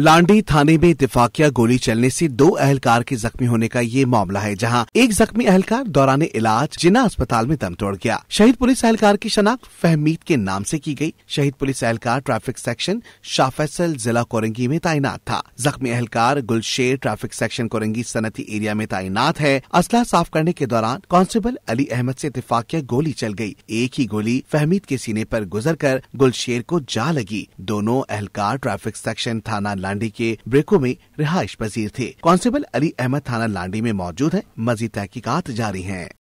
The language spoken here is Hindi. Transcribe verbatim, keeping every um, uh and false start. लांडी थाने में इत्तेफाकिया गोली चलने से दो अहलकार के जख्मी होने का ये मामला है, जहां एक जख्मी अहलकार दौरान इलाज जिना अस्पताल में दम तोड़ गया। शहीद पुलिस अहलकार की शनाख्त फहमीद के नाम से की गई। शहीद पुलिस अहलकार ट्रैफिक सेक्शन शाह फैसल जिला कोरंगी में तैनात था। जख्मी अहलकार गुलशेर ट्रैफिक सेक्शन कोरंगी सनती एरिया में तैनात है। असला साफ करने के दौरान कांस्टेबल अली अहमद से इत्तेफाकिया गोली चल गई। एक ही गोली फहमीद के सीने पर गुजरकर गुलशेर को जा लगी। दोनों अहलकार ट्रैफिक सेक्शन थाना लांडी के ब्रेकों में रिहाइश पजीर थे। कांस्टेबल अली अहमद थाना लांडी में मौजूद है। मजीद तहकीकात जारी है।